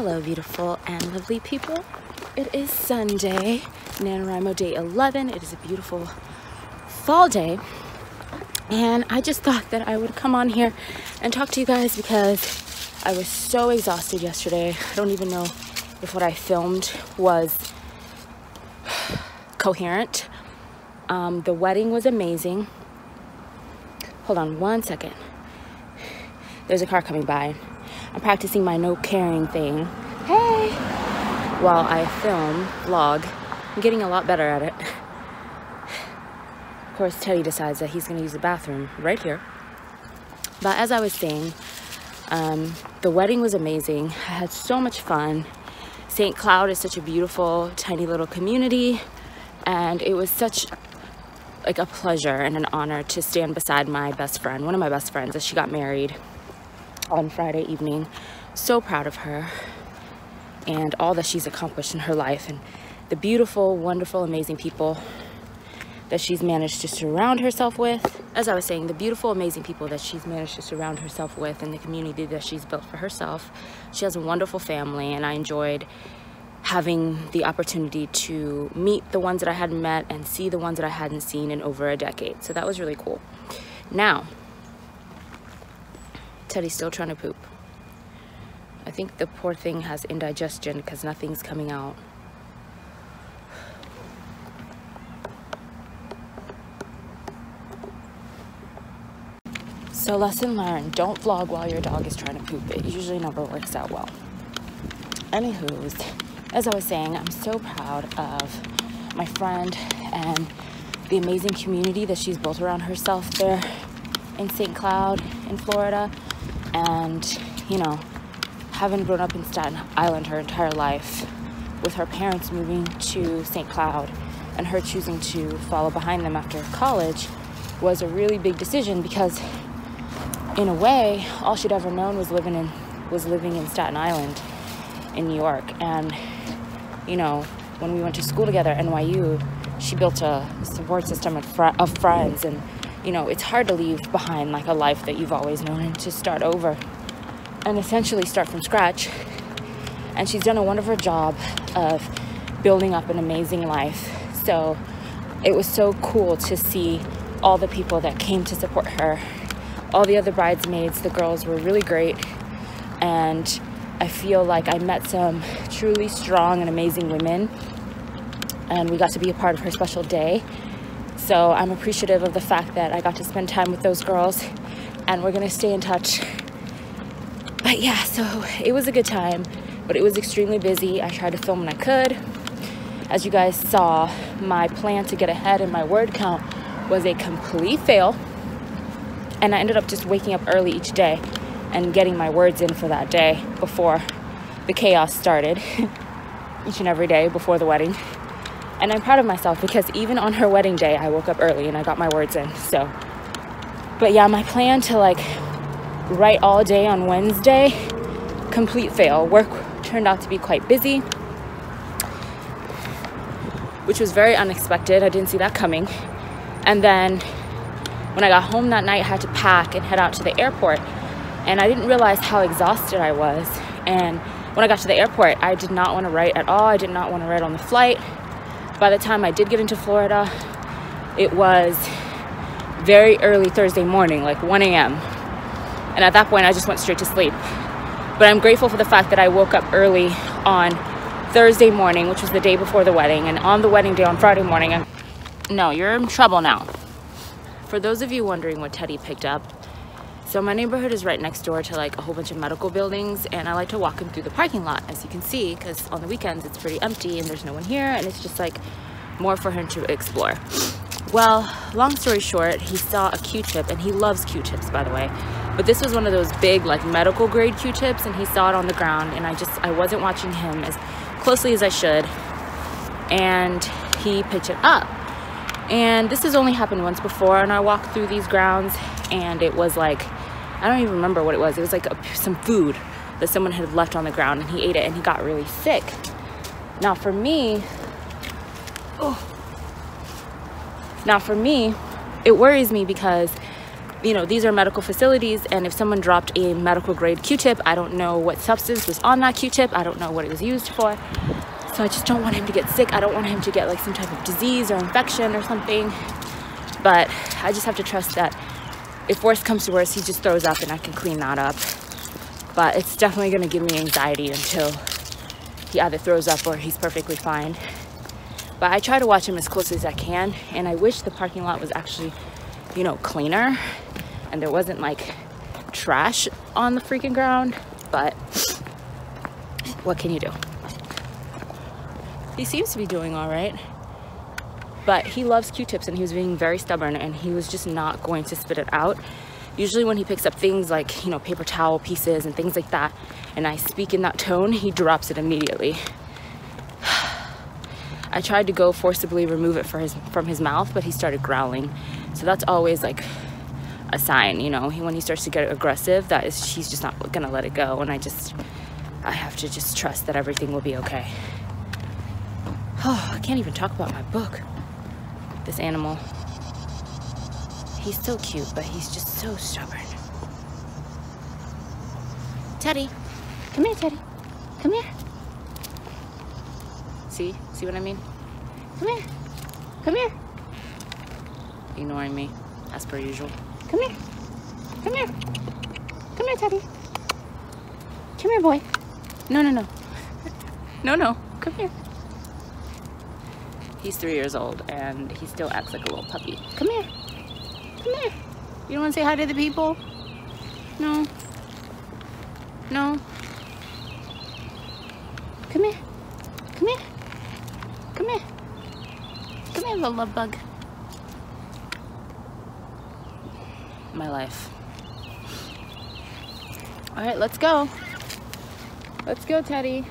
Hello, beautiful and lovely people. It is Sunday, NaNoWriMo day 11. It is a beautiful fall day. And I just thought that I would come on here and talk to you guys because I was so exhausted yesterday. I don't even know if what I filmed was coherent. The wedding was amazing. Hold on one second. There's a car coming by. I'm practicing my no caring thing. Hey! While I film, vlog. I'm getting a lot better at it. Of course, Teddy decides that he's going to use the bathroom right here. But as I was saying, the wedding was amazing. I had so much fun. St. Cloud is such a beautiful, tiny little community. And it was such like a pleasure and an honor to stand beside my best friend, one of my best friends, as she got married on Friday evening. So proud of her and all that she's accomplished in her life and the beautiful, wonderful, amazing people that she's managed to surround herself with. As I was saying, the beautiful, amazing people that she's managed to surround herself with and the community that she's built for herself. She has a wonderful family, and I enjoyed having the opportunity to meet the ones that I hadn't met and see the ones that I hadn't seen in over a decade. So that was really cool. Now, Teddy's still trying to poop. I think the poor thing has indigestion because nothing's coming out. So lesson learned, don't vlog while your dog is trying to poop. It usually never works out well. Anywho's, as I was saying, I'm so proud of my friend and the amazing community that she's built around herself there in St. Cloud in Florida. And, you know, having grown up in Staten Island her entire life, with her parents moving to St. Cloud and her choosing to follow behind them after college was a really big decision, because in a way all she'd ever known was living in Staten Island in New York. And, you know, when we went to school together at NYU, she built a support system of friends, and you know, it's hard to leave behind like a life that you've always known and to start over and essentially start from scratch. And she's done a wonderful job of building up an amazing life. So it was so cool to see all the people that came to support her, all the other bridesmaids. The girls were really great, and I feel like I met some truly strong and amazing women, and we got to be a part of her special day. So I'm appreciative of the fact that I got to spend time with those girls, and we're gonna stay in touch. But yeah, so it was a good time, but it was extremely busy. I tried to film when I could. As you guys saw, my plan to get ahead in my word count was a complete fail, and I ended up just waking up early each day and getting my words in for that day before the chaos started each and every day before the wedding. And I'm proud of myself because even on her wedding day, I woke up early and I got my words in. So, but yeah, my plan to like write all day on Wednesday, complete fail. Work turned out to be quite busy, which was very unexpected. I didn't see that coming. And then when I got home that night, I had to pack and head out to the airport. And I didn't realize how exhausted I was. And when I got to the airport, I did not want to write at all. I did not want to write on the flight. By the time I did get into Florida, it was very early Thursday morning, like 1 a.m. And at that point, I just went straight to sleep. But I'm grateful for the fact that I woke up early on Thursday morning, which was the day before the wedding. And on the wedding day, on Friday morning, no, you're in trouble now. For those of you wondering what Teddy picked up, so my neighborhood is right next door to like a whole bunch of medical buildings, and I like to walk him through the parking lot, as you can see, because on the weekends it's pretty empty and there's no one here, and it's just like more for him to explore. Well, long story short, he saw a Q-tip, and he loves Q-tips, by the way, but this was one of those big like medical grade Q-tips, and he saw it on the ground, and I wasn't watching him as closely as I should, and he picked it up. And this has only happened once before, and I walked through these grounds, and it was like, I don't even remember what it was. It was like some food that someone had left on the ground, and he ate it, and he got really sick. Now for me, it worries me because you know, these are medical facilities, and if someone dropped a medical grade Q-tip, I don't know what substance was on that Q-tip. I don't know what it was used for. So I just don't want him to get sick. I don't want him to get like some type of disease or infection or something. But I just have to trust that if worse comes to worse, he just throws up and I can clean that up. But it's definitely going to give me anxiety until he either throws up or he's perfectly fine. But I try to watch him as closely as I can, and I wish the parking lot was actually, you know, cleaner and there wasn't like trash on the freaking ground, but what can you do? He seems to be doing all right, but he loves Q-tips and he was being very stubborn and he was just not going to spit it out. Usually when he picks up things like, you know, paper towel pieces and things like that, and I speak in that tone, he drops it immediately. I tried to go forcibly remove it from his mouth, but he started growling. So that's always like a sign, you know, when he starts to get aggressive, that is, he's just not gonna let it go. And I have to just trust that everything will be okay. Oh, I can't even talk about my book. This animal. He's so cute, but he's just so stubborn. Teddy, come here, Teddy. Come here. See what I mean? Come here. Come here. Ignoring me, as per usual. Come here. Come here. Come here, Teddy. Come here, boy. No, no, no. No, no. Come here. He's 3 years old, and he still acts like a little puppy. Come here. Come here. You don't want to say hi to the people? No. No. Come here. Come here. Come here. Come here, little love bug. My life. All right, let's go. Let's go, Teddy.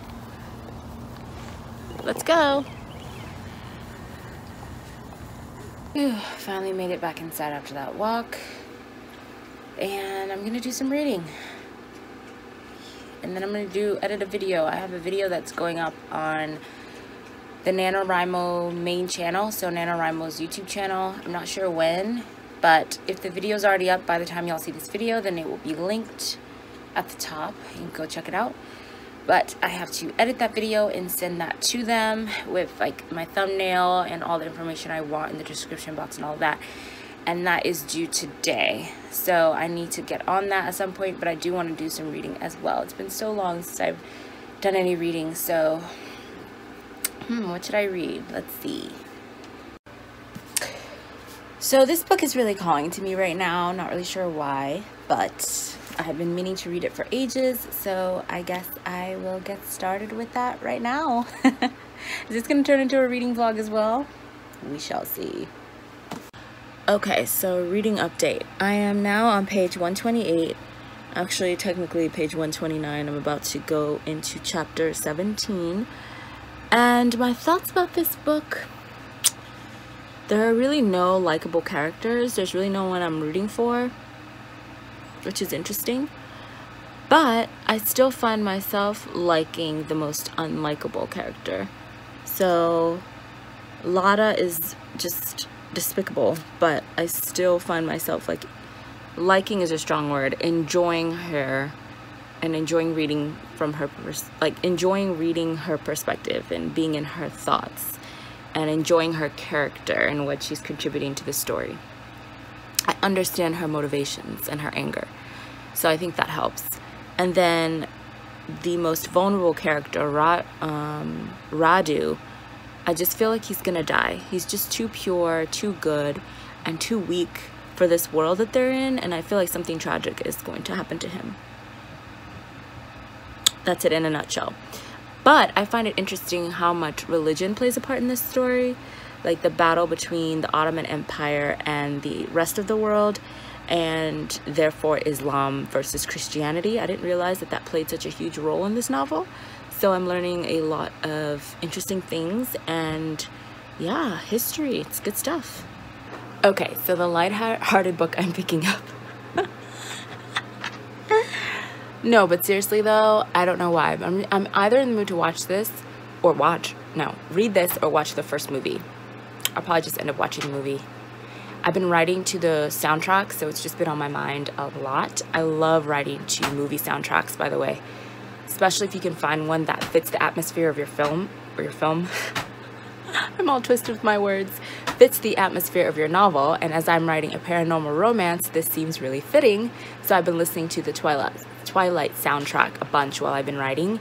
Let's go. Whew, finally made it back inside after that walk. And I'm gonna do some reading. And then I'm gonna edit a video. I have a video that's going up on the NaNoWriMo main channel, so NaNoWriMo's YouTube channel. I'm not sure when, but if the video's already up by the time y'all see this video, then it will be linked at the top. You can go check it out. But I have to edit that video and send that to them with like my thumbnail and all the information I want in the description box and all that. And that is due today. So I need to get on that at some point, but I do want to do some reading as well. It's been so long since I've done any reading, so what should I read? Let's see. So this book is really calling to me right now. Not really sure why, but I have been meaning to read it for ages, so I guess I will get started with that right now. Is this going to turn into a reading vlog as well? We shall see. Okay, so reading update. I am now on page 128. Actually, technically page 129. I'm about to go into chapter 17. And my thoughts about this book, there are really no likable characters. There's really no one I'm rooting for, which is interesting. But I still find myself liking the most unlikable character. So Lada is just despicable, but I still find myself like, liking is a strong word, enjoying her and enjoying reading from her, enjoying reading her perspective and being in her thoughts, and enjoying her character and what she's contributing to the story. I understand her motivations and her anger, so I think that helps. And then the most vulnerable character, Radu, I just feel like he's gonna die. He's just too pure, too good, and too weak for this world that they're in, and I feel like something tragic is going to happen to him. That's it in a nutshell. But I find it interesting how much religion plays a part in this story, like the battle between the Ottoman Empire and the rest of the world, and therefore Islam versus Christianity. I didn't realize that that played such a huge role in this novel, so I'm learning a lot of interesting things, and yeah, history, it's good stuff. Okay, so the light-hearted book I'm picking up. No, but seriously though, I don't know why. I'm either in the mood to read this or watch the first movie. I'll probably just end up watching the movie. I've been writing to the soundtrack, so it's just been on my mind a lot. I love writing to movie soundtracks, by the way, especially if you can find one that fits the atmosphere of your film or your film. I'm all twisted with my words. Fits the atmosphere of your novel, and as I'm writing a paranormal romance, this seems really fitting. So I've been listening to the Twilight soundtrack a bunch while I've been writing,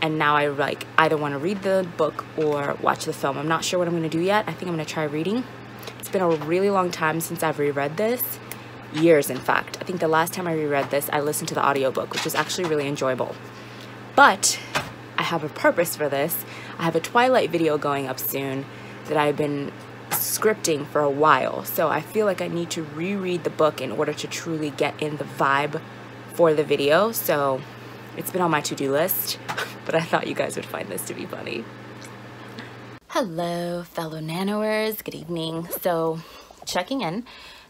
and now I like either want to read the book or watch the film. I'm not sure what I'm going to do yet. I think I'm going to try reading. It's been a really long time since I've reread this. Years, in fact. I think the last time I reread this, I listened to the audiobook, which was actually really enjoyable. But I have a purpose for this. I have a Twilight video going up soon that I've been scripting for a while, so I feel like I need to reread the book in order to truly get in the vibe for the video. So it's been on my to-do list, but I thought you guys would find this to be funny. Hello, fellow nanoers. Good evening. So checking in.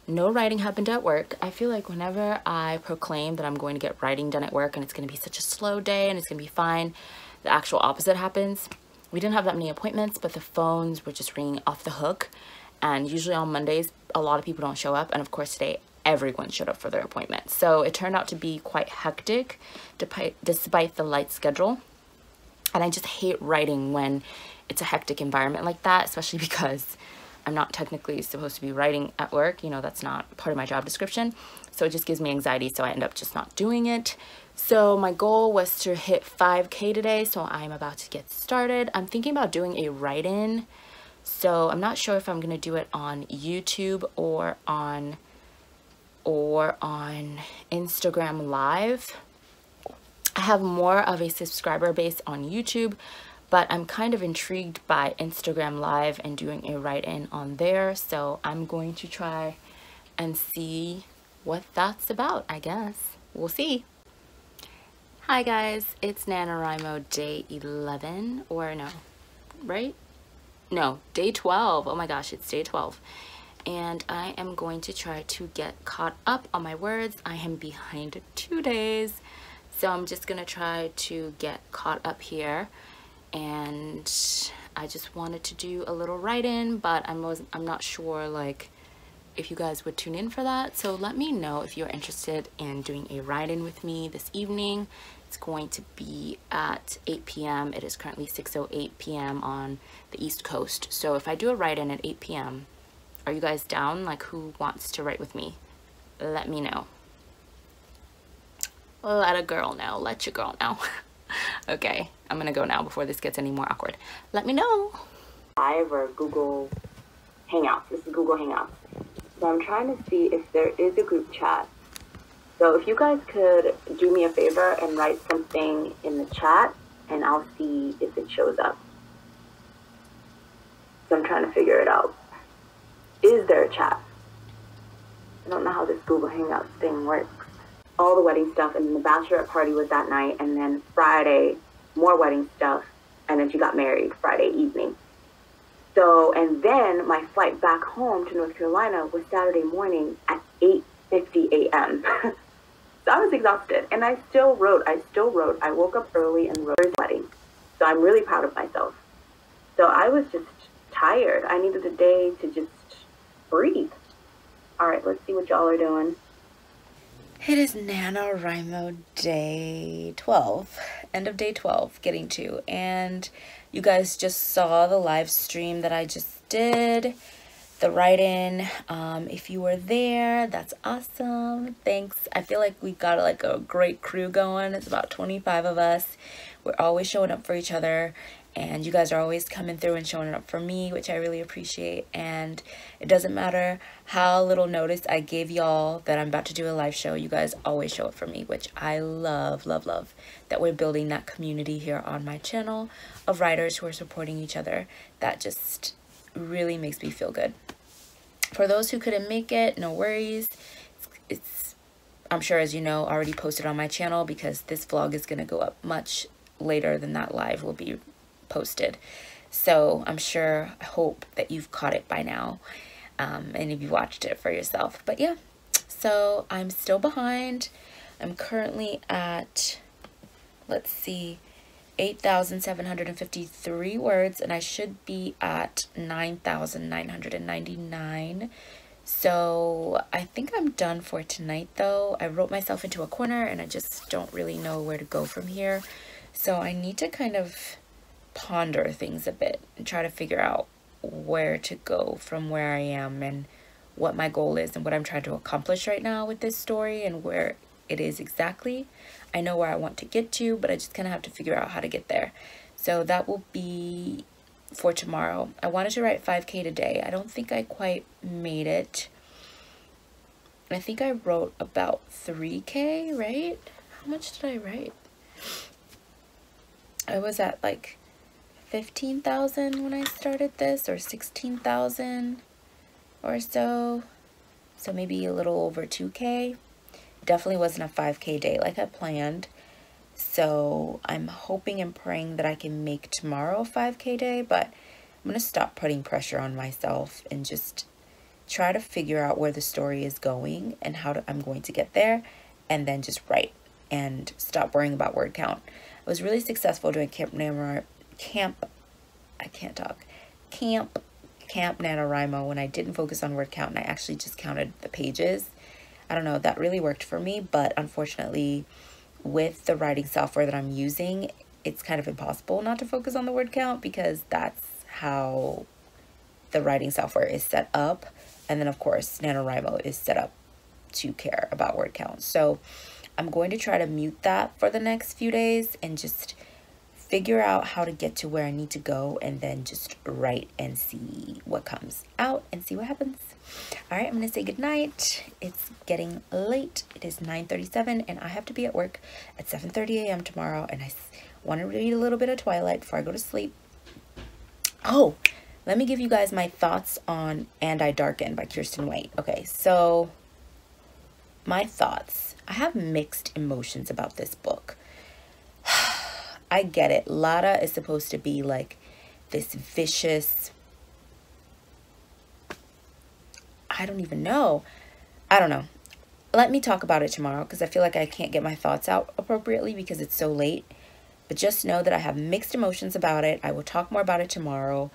No writing happened at work. I feel like whenever I proclaim that I'm going to get writing done at work and it's going to be such a slow day and it's going to be fine, the actual opposite happens. We didn't have that many appointments, but the phones were just ringing off the hook. And usually on Mondays, a lot of people don't show up. And of course today, everyone showed up for their appointment. So it turned out to be quite hectic despite the light schedule. And I just hate writing when it's a hectic environment like that, especially because I'm not technically supposed to be writing at work. You know, that's not part of my job description. So it just gives me anxiety. So I end up just not doing it. So my goal was to hit 5K today. So I'm about to get started. I'm thinking about doing a write-in. So I'm not sure if I'm going to do it on YouTube or on Instagram Live. I have more of a subscriber base on YouTube, but I'm kind of intrigued by Instagram Live and doing a write-in on there. So I'm going to try and see what that's about, I guess. We'll see. Hi guys, it's NaNoWriMo day 11, or no, right? No, day 12. Oh my gosh, it's day 12. And I am going to try to get caught up on my words. I am behind 2 days. So I'm just gonna try to get caught up here. And I just wanted to do a little write-in, but I'm not sure like if you guys would tune in for that. So let me know if you're interested in doing a write-in with me this evening. It's going to be at 8 p.m. It is currently 6:08 p.m. on the East Coast. So if I do a write-in at 8 p.m., are you guys down? Like, who wants to write with me? Let me know. Let a girl know. Let your girl know. Okay, I'm gonna go now before this gets any more awkward. Let me know. Live or Google Hangouts. This is Google Hangouts. So I'm trying to see if there is a group chat. So if you guys could do me a favor and write something in the chat, and I'll see if it shows up. So I'm trying to figure it out. Is there a chat? I don't know how this Google Hangouts thing works. All the wedding stuff, and then the bachelorette party was that night, and then Friday more wedding stuff, and then she got married Friday evening. So, and then my flight back home to North Carolina was Saturday morning at 8:50 a.m. So I was exhausted, and I still wrote. I woke up early and wrote his wedding, so I'm really proud of myself. So I was just tired. I needed a day to just breathe. All right, let's see what y'all are doing. It is NaNoWriMo day 12, end of day 12, getting to, and you guys just saw the live stream that I just did, the write-in. If you were there, that's awesome. Thanks. I feel like we got like a great crew going. It's about 25 of us. We're always showing up for each other, and you guys are always coming through and showing up for me, which I really appreciate. And it doesn't matter how little notice I gave y'all that I'm about to do a live show, you guys always show up for me, which I love, love, love, that we're building that community here on my channel of writers who are supporting each other. That just really makes me feel good. For those who couldn't make it, no worries. It's I'm sure, as you know, already posted on my channel, because this vlog is going to go up much later than that live will be posted. So I'm sure, I hope that you've caught it by now, and if you watched it for yourself. But yeah, so I'm still behind. I'm currently at, let's see, 8,753 words, and I should be at 9,999. So I think I'm done for tonight though. I wrote myself into a corner and I just don't really know where to go from here. So I need to kind of ponder things a bit and try to figure out where to go from where I am and what my goal is and what I'm trying to accomplish right now with this story and where it is exactly. I know where I want to get to, but I just kind of have to figure out how to get there. So that will be for tomorrow. I wanted to write 5K today. I don't think I quite made it. I think I wrote about 3K, right? How much did I write? I was at like 15,000 when I started this, or 16,000 or so. So maybe a little over 2K. Definitely wasn't a 5K day like I planned. So I'm hoping and praying that I can make tomorrow a 5K day, but I'm going to stop putting pressure on myself and just try to figure out where the story is going and how I'm going to get there, and then just write and stop worrying about word count. I was really successful doing Camp NaNoWriMo when I didn't focus on word count and I actually just counted the pages. I don't know, that really worked for me, but unfortunately with the writing software that I'm using, it's kind of impossible not to focus on the word count because that's how the writing software is set up. And then of course, NaNoWriMo is set up to care about word count. So I'm going to try to mute that for the next few days and just figure out how to get to where I need to go and then just write and see what comes out and see what happens. All right, I'm gonna say goodnight. It's getting late. It is 9:37 and I have to be at work at 7:30 a.m. tomorrow, and I want to read a little bit of Twilight before I go to sleep. Oh, let me give you guys my thoughts on And I Darken by Kirsten White. Okay, so my thoughts. I have mixed emotions about this book. I get it. Lada is supposed to be like this vicious, I don't even know. I don't know. Let me talk about it tomorrow because I feel like I can't get my thoughts out appropriately because it's so late. But just know that I have mixed emotions about it. I will talk more about it tomorrow.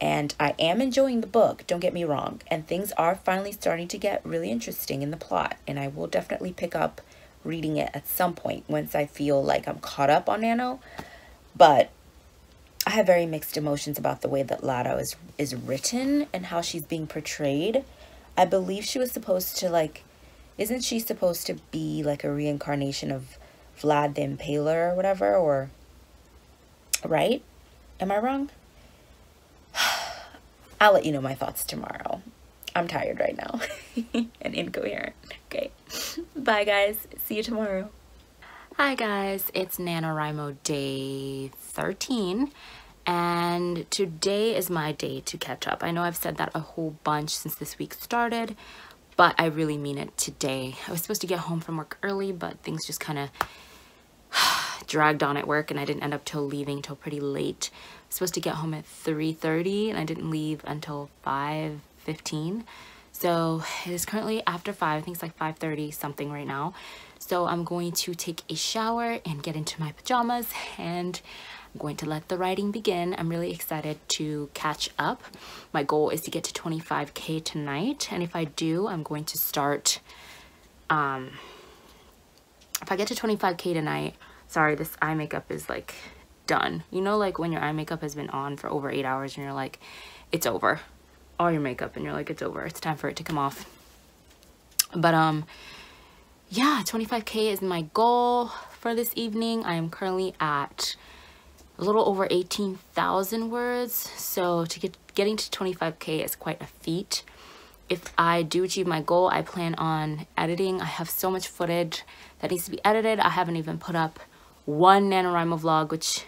And I am enjoying the book, don't get me wrong. And things are finally starting to get really interesting in the plot. And I will definitely pick up reading it at some point once I feel like I'm caught up on Nano. But I have very mixed emotions about the way that Lado is written and how she's being portrayed. I believe she was supposed to, like, isn't she supposed to be like a reincarnation of Vlad the Impaler or whatever, or, right? Am I wrong? I'll let you know my thoughts tomorrow. I'm tired right now and incoherent. Okay, bye guys, see you tomorrow. Hi guys, it's NaNoWriMo day 13 and today is my day to catch up. I know I've said that a whole bunch since this week started, but I really mean it today. I was supposed to get home from work early, but things just kind of dragged on at work and I didn't end up leaving till pretty late. I was supposed to get home at 3:30 and I didn't leave until 5:15. So it is currently after 5, I think it's like 5:30 something right now. So I'm going to take a shower and get into my pajamas and I'm going to let the writing begin. I'm really excited to catch up. My goal is to get to 25K tonight, and if I do, I'm going to start if I get to 25K tonight, sorry, this eye makeup is like done. You know, like when your eye makeup has been on for over 8 hours and you're like, it's over. All your makeup and you're like, it's over. It's time for it to come off. But yeah, 25K is my goal for this evening. I am currently at a little over 18,000 words. So getting to 25K is quite a feat. If I do achieve my goal, I plan on editing. I have so much footage that needs to be edited. I haven't even put up one NaNoWriMo vlog, which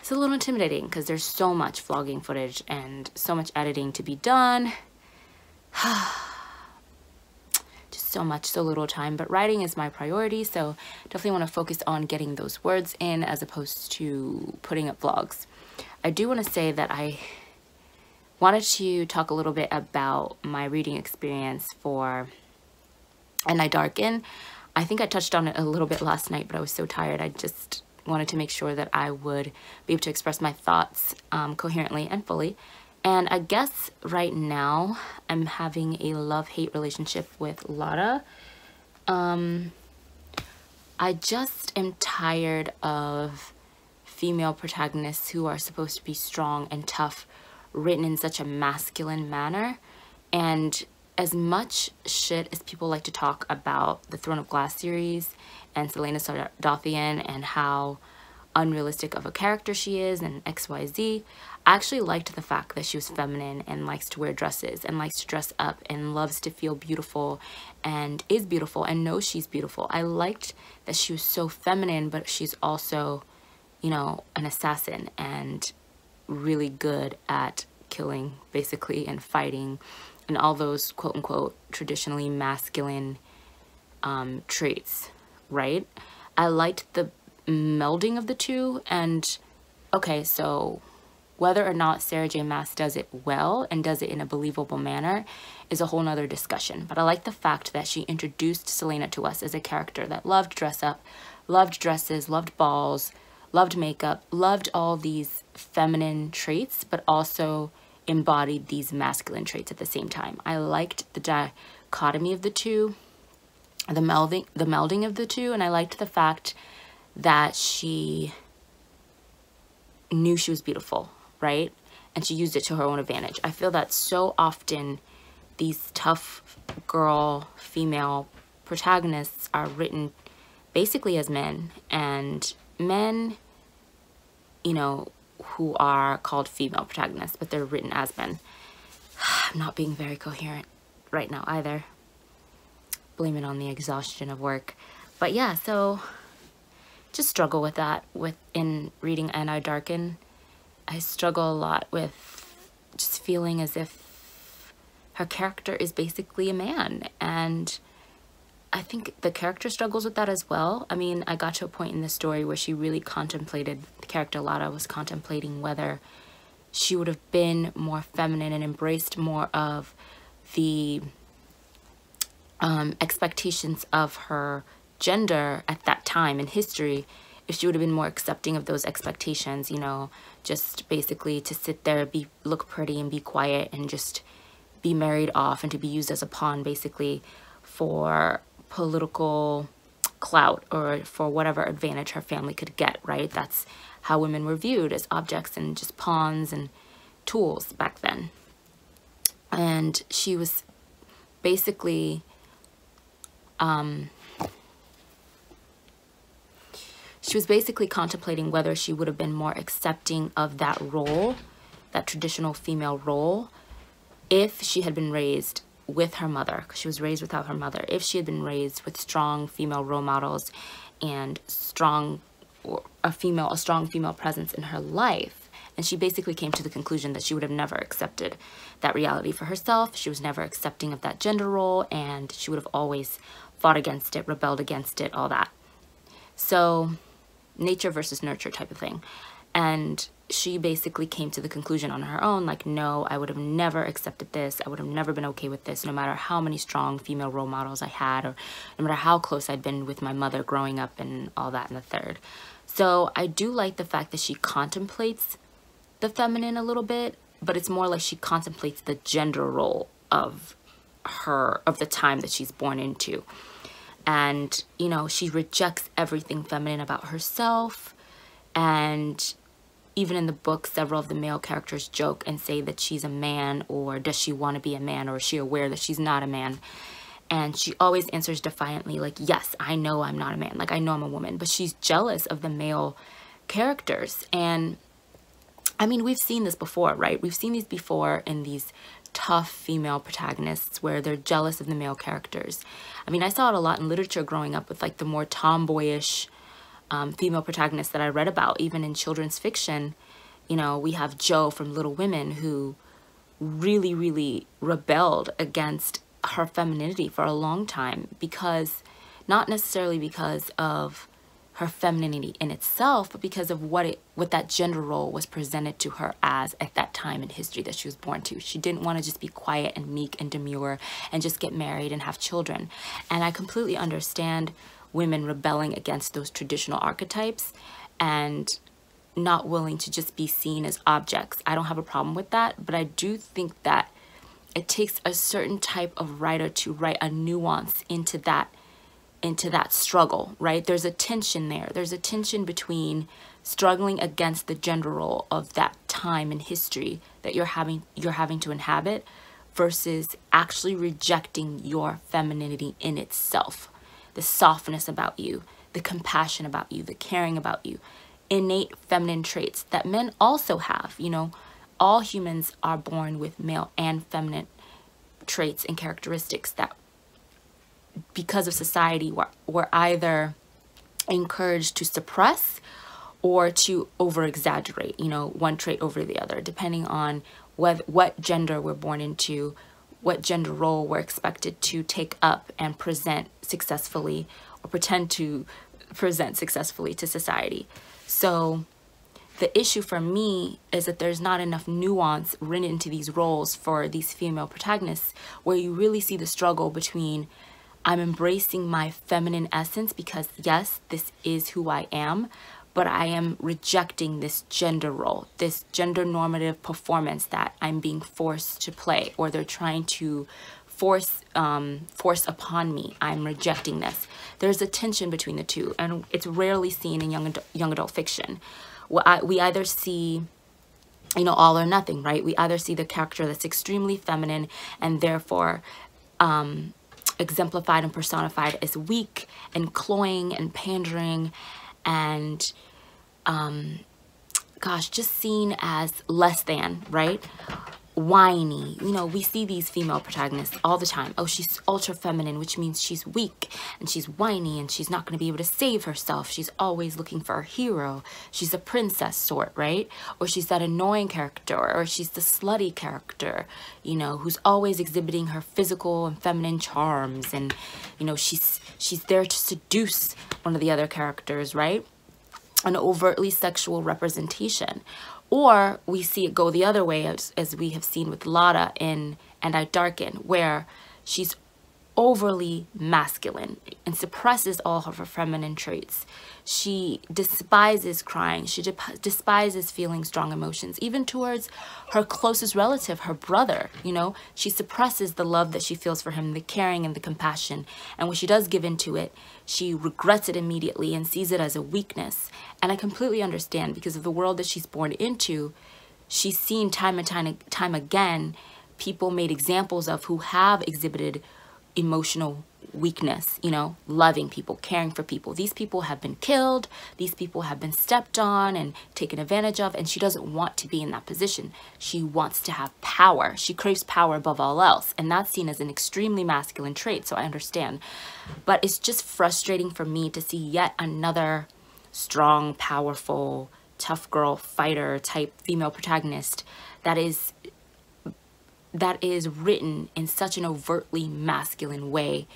is a little intimidating because there's so much vlogging footage and so much editing to be done. Just so much, so little time, but writing is my priority, so definitely want to focus on getting those words in as opposed to putting up vlogs. I do want to say that I wanted to talk a little bit about my reading experience for And I Darken. I think I touched on it a little bit last night, but I was so tired. I just wanted to make sure that I would be able to express my thoughts coherently and fully. And I guess right now I'm having a love-hate relationship with Lotta. I just am tired of female protagonists who are supposed to be strong and tough written in such a masculine manner. And as much shit as people like to talk about the Throne of Glass series and Selena Sardothian and how unrealistic of a character she is and XYZ, I actually liked the fact that she was feminine and likes to wear dresses and likes to dress up and loves to feel beautiful and is beautiful and knows she's beautiful. I liked that she was so feminine, but she's also, you know, an assassin and really good at killing basically and fighting and all those quote-unquote traditionally masculine traits, right? I liked the melding of the two. And okay, so whether or not Sarah J Maas does it well and does it in a believable manner is a whole nother discussion, but I like the fact that she introduced Selena to us as a character that loved dress up, loved dresses, loved balls, loved makeup, loved all these feminine traits, but also embodied these masculine traits at the same time. I liked the dichotomy of the two, the melding of the two, and I liked the fact that she knew she was beautiful, right? And she used it to her own advantage. I feel that so often these tough girl female protagonists are written basically as men, and men, you know, who are called female protagonists, but they're written as men. I'm not being very coherent right now either. Blame it on the exhaustion of work. But yeah, so just struggle with that within reading And I Darken. I struggle a lot with just feeling as if her character is basically a man, and I think the character struggles with that as well. I mean, I got to a point in the story where she really contemplated, the character Lotta was contemplating whether she would have been more feminine and embraced more of the expectations of her gender at that time in history, if she would have been more accepting of those expectations, you know, just basically to sit there, look pretty and be quiet and just be married off and to be used as a pawn basically for political clout or for whatever advantage her family could get, right? That's how women were viewed, as objects and just pawns and tools back then. And she was basically contemplating whether she would have been more accepting of that role, that traditional female role, if she had been raised with her mother, because she was raised without her mother, if she had been raised with strong female role models and a strong female presence in her life. And she basically came to the conclusion that she would have never accepted that reality for herself. She was never accepting of that gender role, and she would have always fought against it, rebelled against it, all that. So nature versus nurture type of thing. And she basically came to the conclusion on her own, like, no, I would have never accepted this. I would have never been okay with this, no matter how many strong female role models I had, or no matter how close I'd been with my mother growing up and all that and the third. So I do like the fact that she contemplates the feminine a little bit, but it's more like she contemplates the gender role of her, of the time that she's born into. And, you know, she rejects everything feminine about herself. And even in the book, several of the male characters joke and say that she's a man, or does she want to be a man, or is she aware that she's not a man? And she always answers defiantly, like, yes, I know I'm not a man. Like, I know I'm a woman. But she's jealous of the male characters. And, I mean, we've seen this before, right? We've seen these before in these tough female protagonists where they're jealous of the male characters. I mean, I saw it a lot in literature growing up with, like, the more tomboyish female protagonists that I read about, even in children's fiction. You know, we have Jo from Little Women, who really, really rebelled against her femininity for a long time, because, not necessarily because of her femininity in itself, but because of what that gender role was presented to her as at that time in history that she was born to. She didn't want to just be quiet and meek and demure and just get married and have children. And I completely understand women rebelling against those traditional archetypes, and not willing to just be seen as objects. I don't have a problem with that, but I do think that it takes a certain type of writer to write a nuance into that struggle, right? There's a tension there. There's a tension between struggling against the gender role of that time in history that you're having to inhabit versus actually rejecting your femininity in itself, the softness about you, the compassion about you, the caring about you, innate feminine traits that men also have. You know, all humans are born with male and feminine traits and characteristics that, because of society, we're either encouraged to suppress or to over-exaggerate, you know, one trait over the other, depending on what gender we're born into, what gender role we're expected to take up and present successfully or pretend to present successfully to society. So the issue for me is that there's not enough nuance written into these roles for these female protagonists, where you really see the struggle between, I'm embracing my feminine essence because yes, this is who I am, but I am rejecting this gender role, this gender normative performance that I'm being forced to play, or they're trying to force upon me. I'm rejecting this. There's a tension between the two, and it's rarely seen in young adult fiction. We either see, you know, all or nothing, right? We either see the character that's extremely feminine and therefore exemplified and personified as weak and cloying and pandering and just seen as less than, right? Whiny. You know, we see these female protagonists all the time. Oh, she's ultra feminine, which means she's weak and she's whiny and she's not going to be able to save herself. She's always looking for a hero. She's a princess sort, right? Or she's that annoying character, or she's the slutty character, you know, who's always exhibiting her physical and feminine charms, and you know, she's there to seduce one of the other characters, right? An overtly sexual representation. Or we see it go the other way, as we have seen with Lada in And I Darken, where she's overly masculine and suppresses all of her feminine traits. She despises crying. She despises feeling strong emotions, even towards her closest relative, her brother. You know, she suppresses the love that she feels for him, the caring and the compassion. And when she does give into it, she regrets it immediately and sees it as a weakness. And I completely understand, because of the world that she's born into, she's seen time and time again people made examples of who have exhibited emotional weakness, you know, loving people, caring for people. These people have been killed, these people have been stepped on and taken advantage of, and she doesn't want to be in that position. She wants to have power. She craves power above all else, and that's seen as an extremely masculine trait, so I understand. But it's just frustrating for me to see yet another strong, powerful, tough girl, fighter type female protagonist that is written in such an overtly masculine way,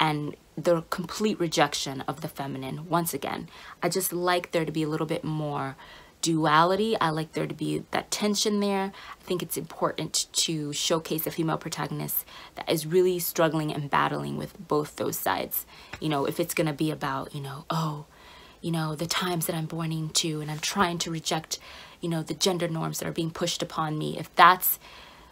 and the complete rejection of the feminine. Once again, I just like there to be a little bit more duality. I like there to be that tension there. I think it's important to showcase a female protagonist that is really struggling and battling with both those sides. You know, if it's gonna be about, you know, oh, you know, the times that I'm born into and I'm trying to reject, you know, the gender norms that are being pushed upon me, if that's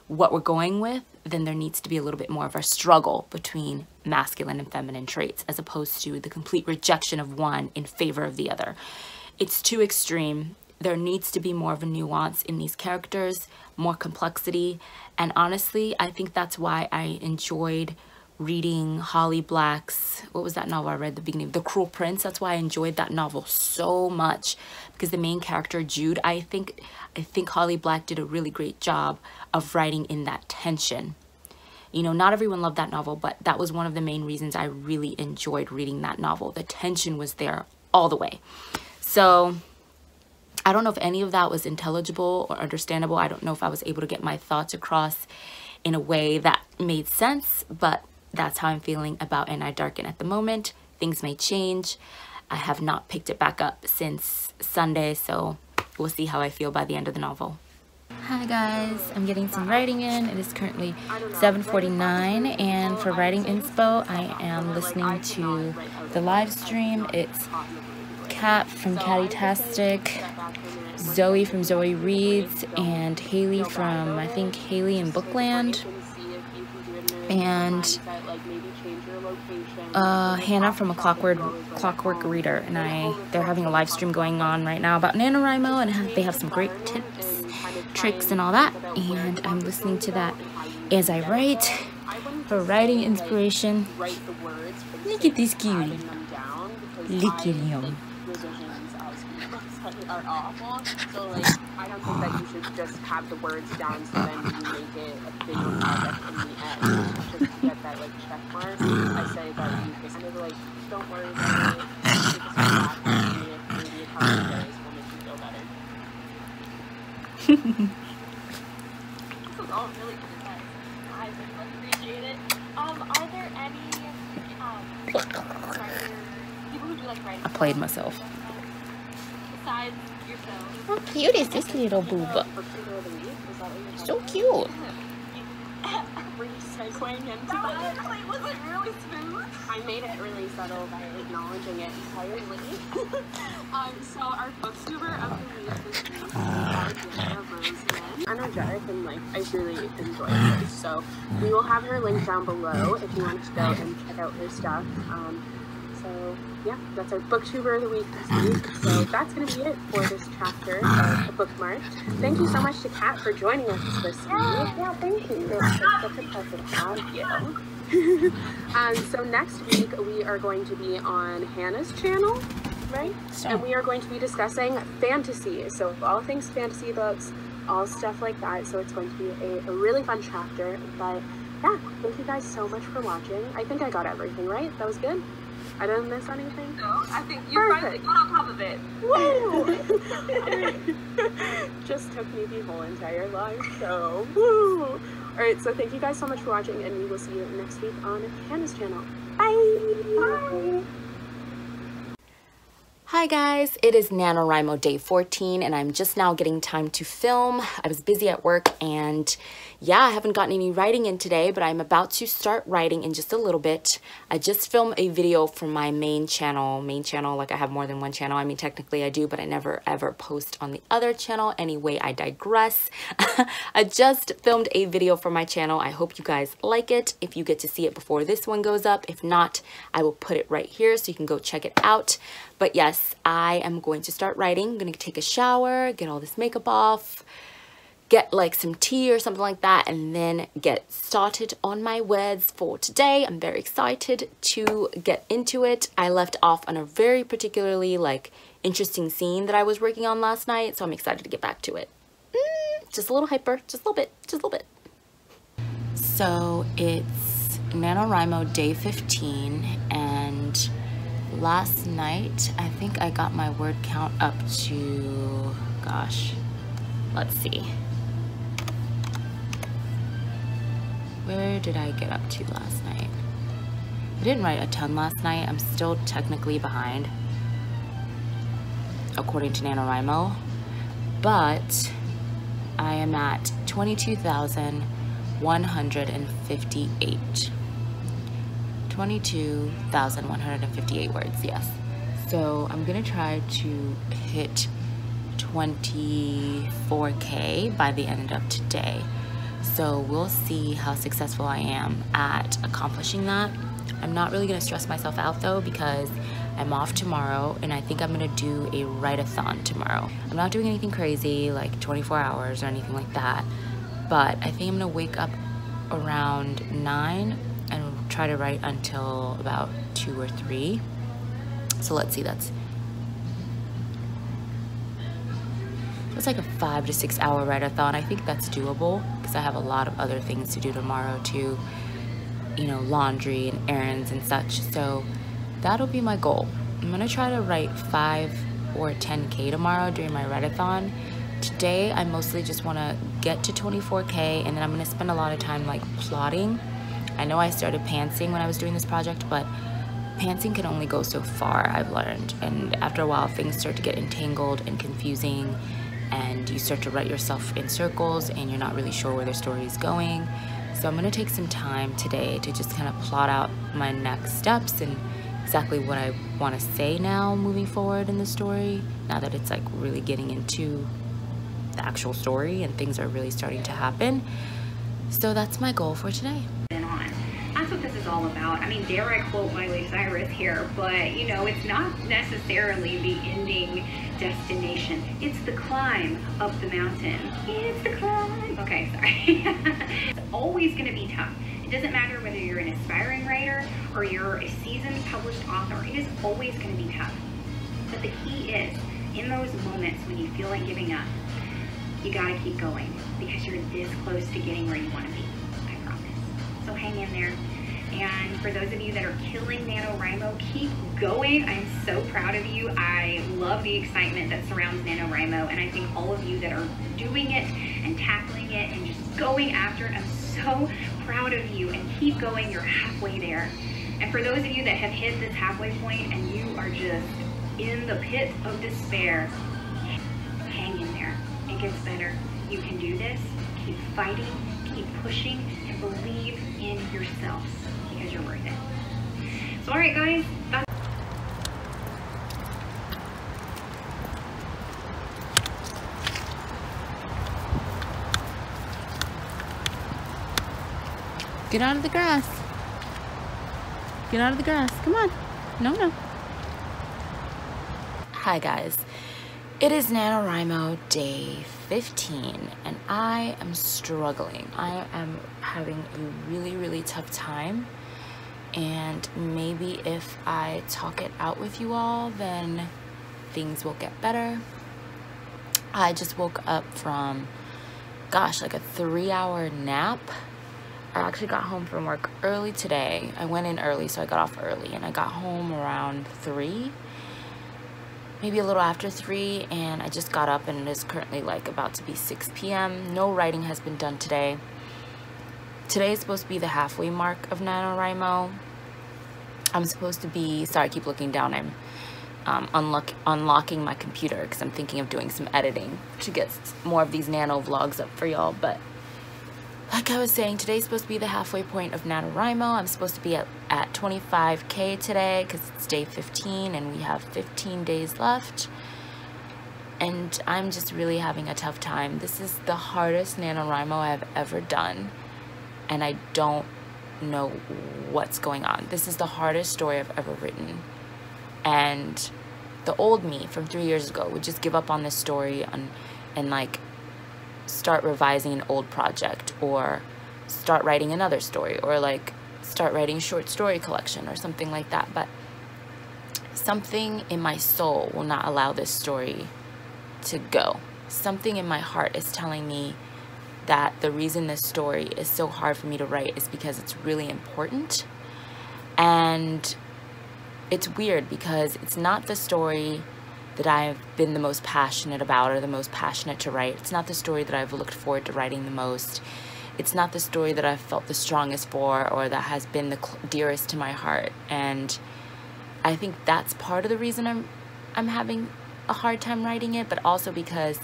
what we're going with, then there needs to be a little bit more of a struggle between masculine and feminine traits, as opposed to the complete rejection of one in favor of the other. It's too extreme. There needs to be more of a nuance in these characters, more complexity. And honestly, I think that's why I enjoyed reading Holly Black's, what was that novel I read at the beginning? The Cruel Prince. That's why I enjoyed that novel so much, because the main character, Jude, I think Holly Black did a really great job of writing in that tension. You know, not everyone loved that novel, but that was one of the main reasons I really enjoyed reading that novel. The tension was there all the way. So I don't know if any of that was intelligible or understandable. I don't know if I was able to get my thoughts across in a way that made sense, but that's how I'm feeling about And I Darken at the moment. Things may change. I have not picked it back up since Sunday, so we'll see how I feel by the end of the novel. Hi guys, I'm getting some writing in. It is currently 7:49, and for Writing Inspo, I am listening to the live stream. It's Kat from Cattytastic, Zoe from Zoe Reads, and Haley from, I think, Haley in Bookland, and Hannah from A Clockwork Reader. And they're having a live stream going on right now about NaNoWriMo, and they have some great tips, tricks, and all that. And I'm listening to that as I write for writing inspiration. Look at this cutie. Look at him. Are awful, so like I don't think that you should just have the words down so then you make it a bigger project in the end. Just get that like check mark. I say that you kind of like don't worry about it. Just maybe a couple of days will make you feel better. This was all really good advice. I really appreciate it. Are there any writers, people who do like writing? I played myself. How cute is this little boob? So cute. I made it really subtle by acknowledging it entirely. So our booktuber of the week was Sarah Roseman. Energetic, and like I really enjoyed her. So we will have her link down below if you want to go and check out her stuff. So yeah, that's our booktuber of the week this week. So that's going to be it for this chapter of the bookmark. Thank you so much to Kat for joining us this week. Yeah, thank you. It's such a pleasure to have you. So next week we are going to be on Hannah's channel, right? So. And we are going to be discussing fantasy. So all things fantasy books, all stuff like that. So it's going to be a really fun chapter. But yeah, thank you guys so much for watching. I think I got everything right. That was good. I didn't miss anything? No, I think you finally got on top of it. Woo! Just took me the whole entire live show. Woo! Alright, so thank you guys so much for watching, and we will see you next week on Hannah's channel. Bye! Bye! Hi guys, it is NaNoWriMo day 14, and I'm just now getting time to film. I was busy at work, and yeah, I haven't gotten any writing in today, but I'm about to start writing in just a little bit. I just filmed a video from my main channel, like I have more than one channel. I mean, technically I do, but I never ever post on the other channel. Anyway, I digress. I just filmed a video for my channel. I hope you guys like it. If you get to see it before this one goes up, if not, I will put it right here so you can go check it out. But yes, I am going to start writing. I'm going to take a shower, get all this makeup off, get like some tea or something like that, and then get started on my words for today. I'm very excited to get into it. I left off on a very particularly like interesting scene that I was working on last night, so I'm excited to get back to it. Just a little hyper, just a little bit. So it's NaNoWriMo day 15, and last night I think I got my word count up to, gosh, let's see, where did I get up to last night? I didn't write a ton last night. I'm still technically behind according to NaNoWriMo, but I am at 22,158. 22,158 words, yes. So I'm gonna try to hit 24K by the end of today. So we'll see how successful I am at accomplishing that. I'm not really gonna stress myself out though, because I'm off tomorrow, and I think I'm gonna do a write-a-thon tomorrow. I'm not doing anything crazy like 24 hours or anything like that, but I think I'm gonna wake up around 9 and try to write until about 2 or 3. So let's see, that's like a 5 to 6 hour write-a-thon. I think that's doable because I have a lot of other things to do tomorrow too, you know, laundry and errands and such. So that'll be my goal. I'm gonna try to write 5 or 10K tomorrow during my write-a-thon. Today I mostly just want to get to 24K, and then I'm gonna spend a lot of time like plotting. I know I started pantsing when I was doing this project, but pantsing can only go so far, I've learned. And after a while, things start to get entangled and confusing, and you start to write yourself in circles, and you're not really sure where the story is going. So I'm going to take some time today to just kind of plot out my next steps and exactly what I want to say now moving forward in the story, now that it's like really getting into the actual story and things are really starting to happen. So that's my goal for today. That's what this is all about. I mean, dare I quote Miley Cyrus here, but you know, it's not necessarily the ending destination. It's the climb up the mountain. It's the climb. Okay, sorry. It's always going to be tough. It doesn't matter whether you're an aspiring writer or you're a seasoned published author. It is always going to be tough. But the key is, in those moments when you feel like giving up, you gotta keep going, because you're this close to getting where you want to be. I promise. So hang in there. And for those of you that are killing NaNoWriMo, keep going. I'm so proud of you. I love the excitement that surrounds NaNoWriMo, and I think all of you that are doing it and tackling it and just going after it, I'm so proud of you. And keep going. You're halfway there. And for those of you that have hit this halfway point and you are just in the pit of despair, hang in there. It gets better. You can do this. Keep fighting. Keep pushing. And believe in yourselves, because you're worth it. So all right, guys. That's get out of the grass. Get out of the grass. Come on. No. Hi, guys. It is NaNoWriMo day 15 and I am struggling. I am having a really tough time, and maybe if I talk it out with you all, then things will get better. I just woke up from, gosh, like a 3-hour nap. I actually got home from work early today. I went in early, so I got off early, and I got home around 3. Maybe a little after 3, and I just got up, and it is currently like about to be 6 p.m. No writing has been done today. Today is supposed to be the halfway mark of NaNoWriMo. I'm supposed to be, sorry, I keep looking down. I'm unlocking my computer because I'm thinking of doing some editing to get more of these nano vlogs up for y'all. But like I was saying, today's supposed to be the halfway point of NaNoWriMo. I'm supposed to be at 25K today, because it's day 15 and we have 15 days left. And I'm just really having a tough time. This is the hardest NaNoWriMo I've ever done, and I don't know what's going on. This is the hardest story I've ever written. And the old me from 3 years ago would just give up on this story and like start revising an old project, or start writing another story, or like start writing a short story collection or something like that. But something in my soul will not allow this story to go. Something in my heart is telling me that the reason this story is so hard for me to write is because it's really important. And it's weird because it's not the story that I've been the most passionate about or the most passionate to write. It's not the story that I've looked forward to writing the most. It's not the story that I've felt the strongest for, or that has been the dearest to my heart. And I think that's part of the reason I'm having a hard time writing it, but also because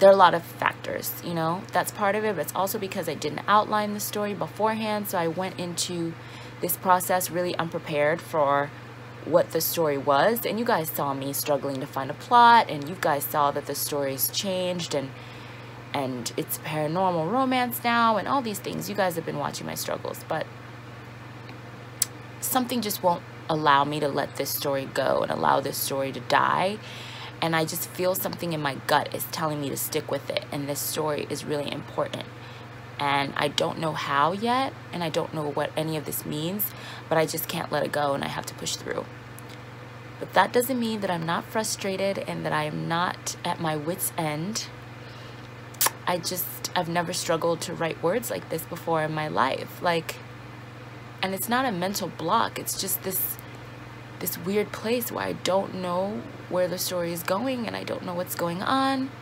there are a lot of factors, you know? That's part of it, but it's also because I didn't outline the story beforehand, so I went into this process really unprepared for what the story was. And you guys saw me struggling to find a plot, and you guys saw that the story's changed and it's paranormal romance now and all these things. You guys have been watching my struggles, but something just won't allow me to let this story go and allow this story to die. And I just feel something in my gut is telling me to stick with it, and this story is really important. And I don't know how yet, and I don't know what any of this means, but I just can't let it go, and I have to push through. But that doesn't mean that I'm not frustrated and that I am not at my wit's end. I've never struggled to write words like this before in my life. Like, and it's not a mental block, it's just this weird place where I don't know where the story is going and I don't know what's going on.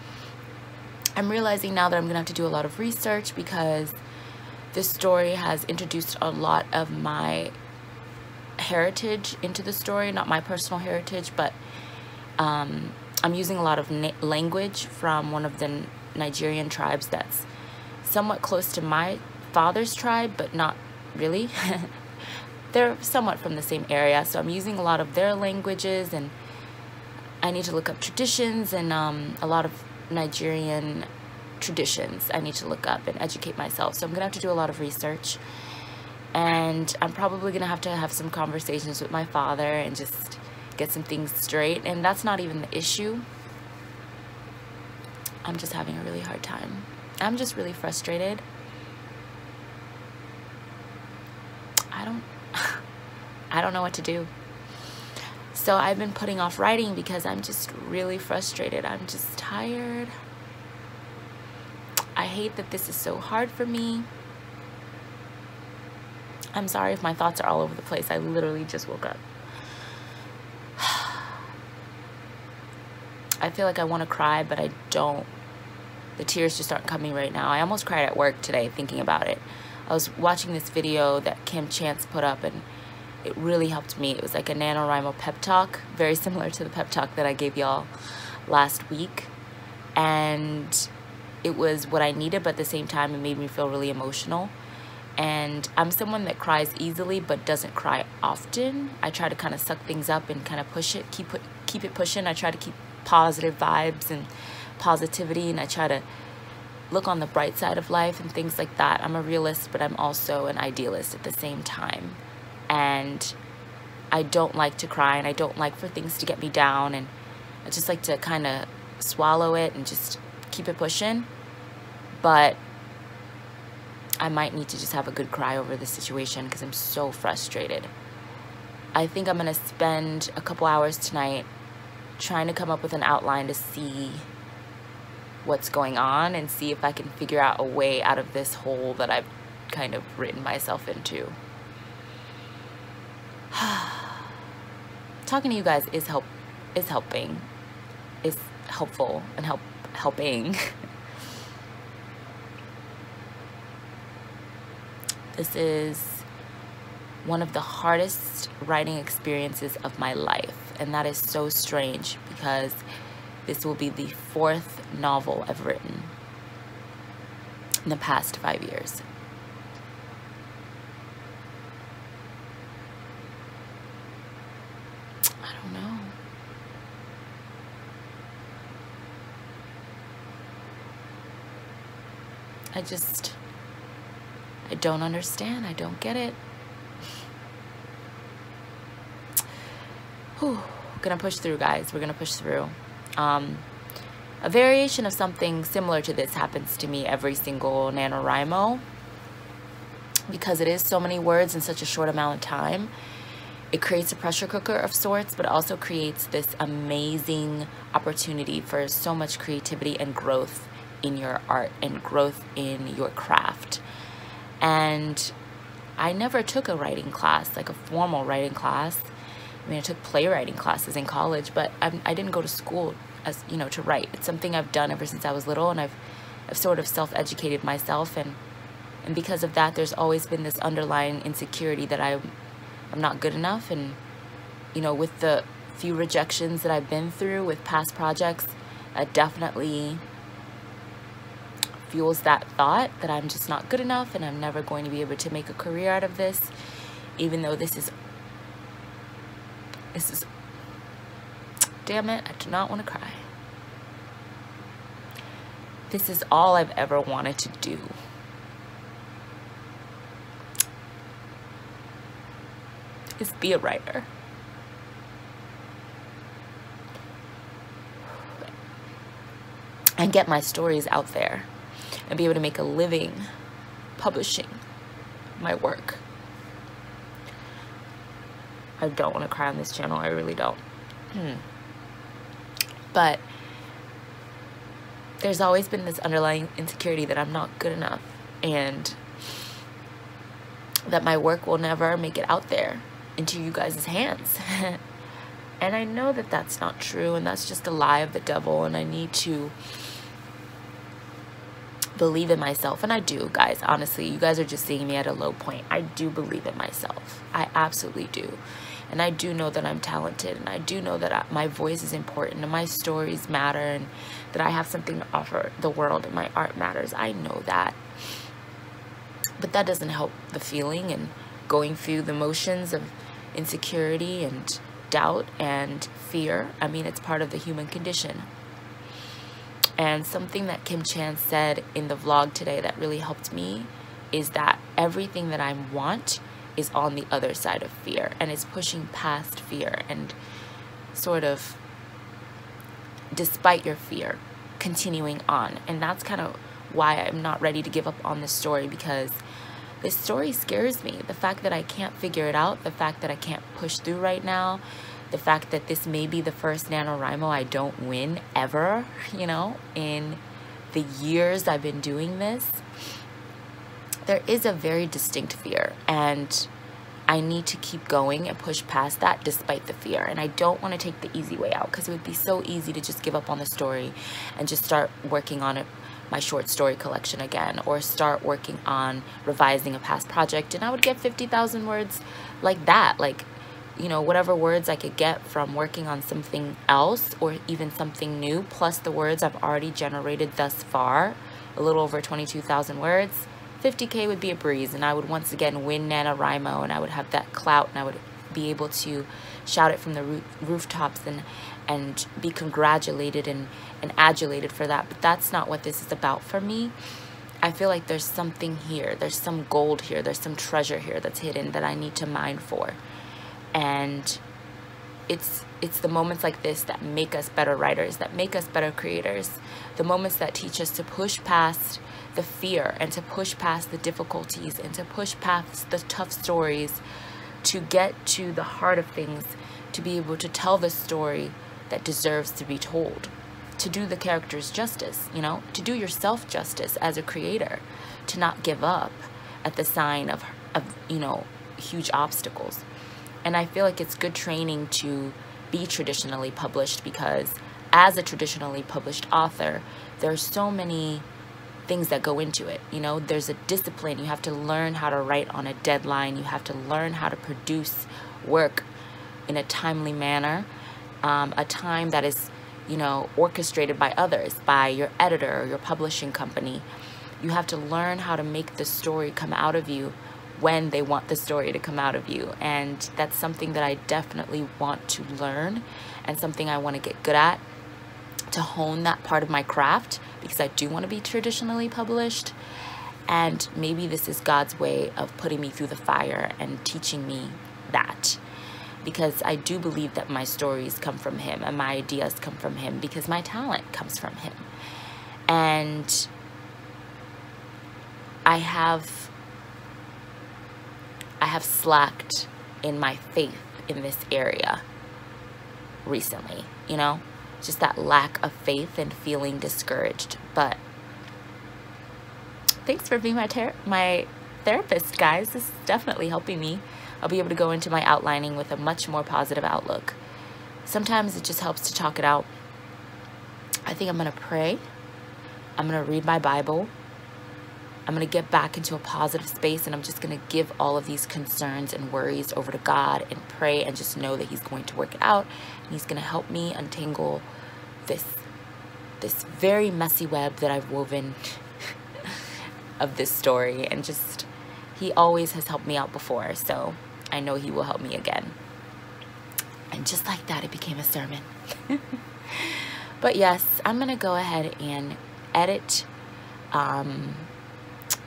I'm realizing now that I'm gonna have to do a lot of research, because this story has introduced a lot of my heritage into the story. Not my personal heritage, but I'm using a lot of language from one of the Nigerian tribes that's somewhat close to my father's tribe, but not really. they're somewhat from the same area, so I'm using a lot of their languages, and I need to look up traditions and a lot of Nigerian traditions I need to look up and educate myself. So I'm gonna have to do a lot of research, and I'm probably gonna have to have some conversations with my father and just get some things straight. And that's not even the issue. I'm just having a really hard time. I'm just really frustrated. I don't know what to do. So I've been putting off writing because I'm just really frustrated. I'm just tired. I hate that this is so hard for me. I'm sorry if my thoughts are all over the place. I literally just woke up. I feel like I want to cry, but I don't. The tears just aren't coming right now. I almost cried at work today thinking about it. I was watching this video that Kim Chance put up, and it really helped me. It was like a NaNoWriMo pep talk, very similar to the pep talk that I gave y'all last week. And it was what I needed, but at the same time, it made me feel really emotional. And I'm someone that cries easily but doesn't cry often. I try to kind of suck things up and kind of push it, keep it pushing. I try to keep positive vibes and positivity, and I try to look on the bright side of life and things like that. I'm a realist, but I'm also an idealist at the same time. And I don't like to cry, and I don't like for things to get me down, and I just like to kind of swallow it and just keep it pushing. But I might need to just have a good cry over this situation because I'm so frustrated. I think I'm going to spend a couple hours tonight trying to come up with an outline to see what's going on and see if I can figure out a way out of this hole that I've kind of written myself into. Talking to you guys is helpful and helping. This is one of the hardest writing experiences of my life, and that is so strange because this will be the 4th novel I've written in the past 5 years. I don't know. I don't understand. I don't get it. Whew. We're gonna push through, guys. We're gonna push through. A variation of something similar to this happens to me every single NaNoWriMo. Because it is so many words in such a short amount of time, it creates a pressure cooker of sorts, but also creates this amazing opportunity for so much creativity and growth in your art and growth in your craft. And I never took a writing class, like a formal writing class. I mean, I took playwriting classes in college, but I didn't go to school, as you know, to write. It's something I've done ever since I was little, and I've sort of self-educated myself, and because of that, there's always been this underlying insecurity that I'm not good enough. And you know, with the few rejections that I've been through with past projects, it definitely fuels that thought that I'm just not good enough and I'm never going to be able to make a career out of this, even though this is damn it, I do not want to cry. This is all I've ever wanted to do. Is be a writer. And get my stories out there. And be able to make a living publishing my work. I don't want to cry on this channel. I really don't. But there's always been this underlying insecurity that I'm not good enough. And that my work will never make it out there into you guys' hands. And I know that that's not true. And that's just a lie of the devil. And I need to believe in myself, and I do, guys. Honestly, you guys are just seeing me at a low point. I do believe in myself. I absolutely do. And I do know that I'm talented, and I do know that my voice is important, and my stories matter, and that I have something to offer the world, and my art matters. I know that, but that doesn't help the feeling. And going through the motions of insecurity and doubt and fear. I mean, it's part of the human condition. And something that Kim Chance said in the vlog today that really helped me is that everything that I want is on the other side of fear, and it's pushing past fear and sort of, despite your fear, continuing on. And that's kind of why I'm not ready to give up on this story, because this story scares me. The fact that I can't figure it out, the fact that I can't push through right now, the fact that this may be the first NaNoWriMo I don't win ever, you know, in the years I've been doing this. There is a very distinct fear, and I need to keep going and push past that despite the fear. And I don't want to take the easy way out, because it would be so easy to just give up on the story and just start working on it, my short story collection again, or start working on revising a past project, and I would get 50,000 words like that, like, you know, whatever words I could get from working on something else or even something new, plus the words I've already generated thus far, a little over 22,000 words, 50K would be a breeze, and I would once again win NaNoWriMo, and I would have that clout, and I would be able to shout it from the rooftops and be congratulated and adulated for that. But that's not what this is about for me. I feel like there's something here. There's some gold here. There's some treasure here that's hidden that I need to mine for. And it's the moments like this that make us better writers, that make us better creators, the moments that teach us to push past the fear and to push past the difficulties and to push past the tough stories to get to the heart of things, to be able to tell the story that deserves to be told, to do the characters justice, you know, to do yourself justice as a creator, to not give up at the sign of you know, huge obstacles. And I feel like it's good training to be traditionally published, because as a traditionally published author, there are so many things that go into it. You know, there's a discipline. You have to learn how to write on a deadline. You have to learn how to produce work in a timely manner, a time that is, you know, orchestrated by others, by your editor or your publishing company. You have to learn how to make the story come out of you when they want the story to come out of you. And that's something that I definitely want to learn, and something I want to get good at, to hone that part of my craft, because I do want to be traditionally published. And maybe this is God's way of putting me through the fire and teaching me that, because I do believe that my stories come from him and my ideas come from him, because my talent comes from him. And I have slacked in my faith in this area recently, you know, just that lack of faith and feeling discouraged. But thanks for being my therapist, guys. This is definitely helping me. I'll be able to go into my outlining with a much more positive outlook. Sometimes it just helps to talk it out. I think I'm going to pray. I'm going to read my Bible. I'm going to get back into a positive space, and I'm just going to give all of these concerns and worries over to God and pray, and just know that he's going to work it out, and he's going to help me untangle this very messy web that I've woven of this story. And just, he always has helped me out before, so I know he will help me again. And just like that, it became a sermon. But yes, I'm going to go ahead and edit.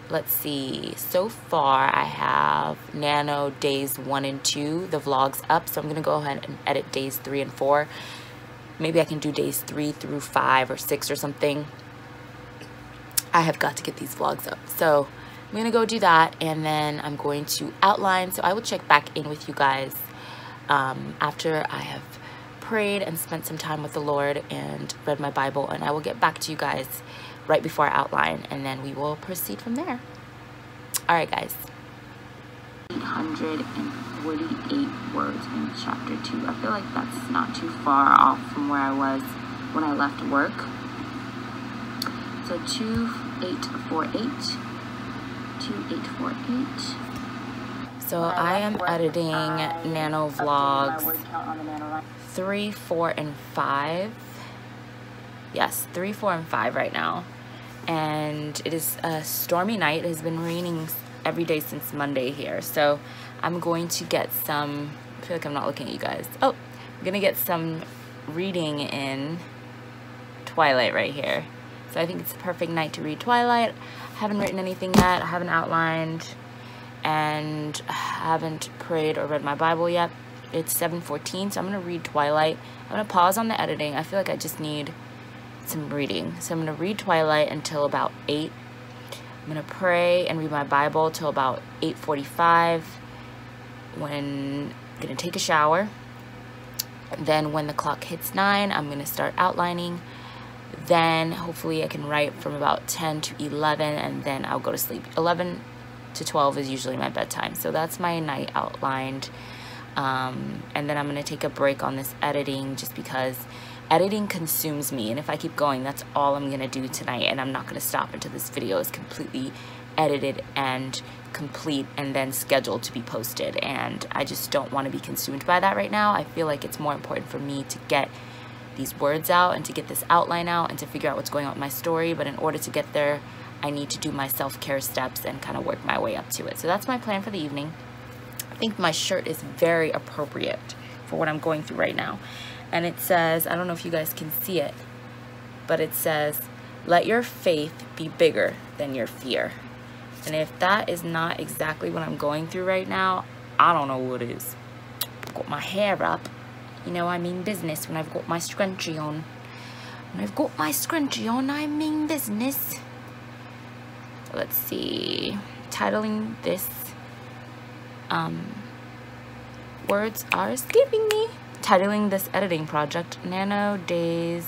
Let's see, so far I have Nano days 1 and 2, the vlog's up, so I'm gonna go ahead and edit days 3 and 4. Maybe I can do days 3 through 5 or 6 or something. I have got to get these vlogs up, so I'm gonna go do that, and then I'm going to outline. So I will check back in with you guys after I have prayed and spent some time with the Lord and read my Bible, and I will get back to you guys right before I outline, and then we will proceed from there. All right, guys. 848 words in chapter 2. I feel like that's not too far off from where I was when I left work. So 2848. So I am editing Nano Vlogs 3, 4, and 5. Yes, 3, 4, and 5 right now. And it is a stormy night. It has been raining every day since Monday here. So I'm going to get some, I feel like I'm not looking at you guys. Oh, I'm gonna get some reading in Twilight right here. So I think it's a perfect night to read Twilight. I haven't written anything yet, I haven't outlined, and I haven't prayed or read my Bible yet. It's 7:14, so I'm gonna read Twilight. I'm gonna pause on the editing. I feel like I just need some reading. So I'm gonna read Twilight until about 8. I'm gonna pray and read my Bible till about 8:45, when I'm gonna take a shower. Then when the clock hits 9, I'm gonna start outlining. Then hopefully I can write from about 10 to 11, and then I'll go to sleep. 11 to 12 is usually my bedtime, so that's my night outlined. And then I'm gonna take a break on this editing, just because editing consumes me, and if I keep going, that's all I'm gonna do tonight, and I'm not gonna stop until this video is completely edited and complete and then scheduled to be posted. And I just don't want to be consumed by that right now. I feel like it's more important for me to get these words out and to get this outline out and to figure out what's going on with my story. But in order to get there, I need to do my self-care steps and kind of work my way up to it. So that's my plan for the evening. I think my shirt is very appropriate for what I'm going through right now. And it says, I don't know if you guys can see it, but it says, "Let your faith be bigger than your fear." And if that is not exactly what I'm going through right now, I don't know what is. I've got my hair up. You know, I mean business when I've got my scrunchie on. When I've got my scrunchie on, I mean business. Let's see. Titling this. Words are escaping me. Titling this editing project, Nano Days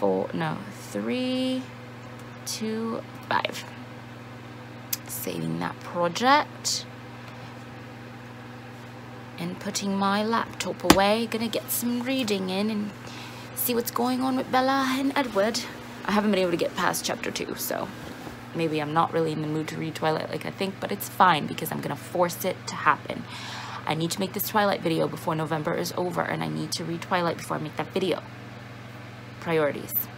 3, 2, 5. Saving that project. And putting my laptop away. Gonna get some reading in and see what's going on with Bella and Edward. I haven't been able to get past chapter 2, so maybe I'm not really in the mood to read Twilight like I think, but it's fine because I'm gonna force it to happen. I need to make this Twilight video before November is over, and I need to read Twilight before I make that video. Priorities.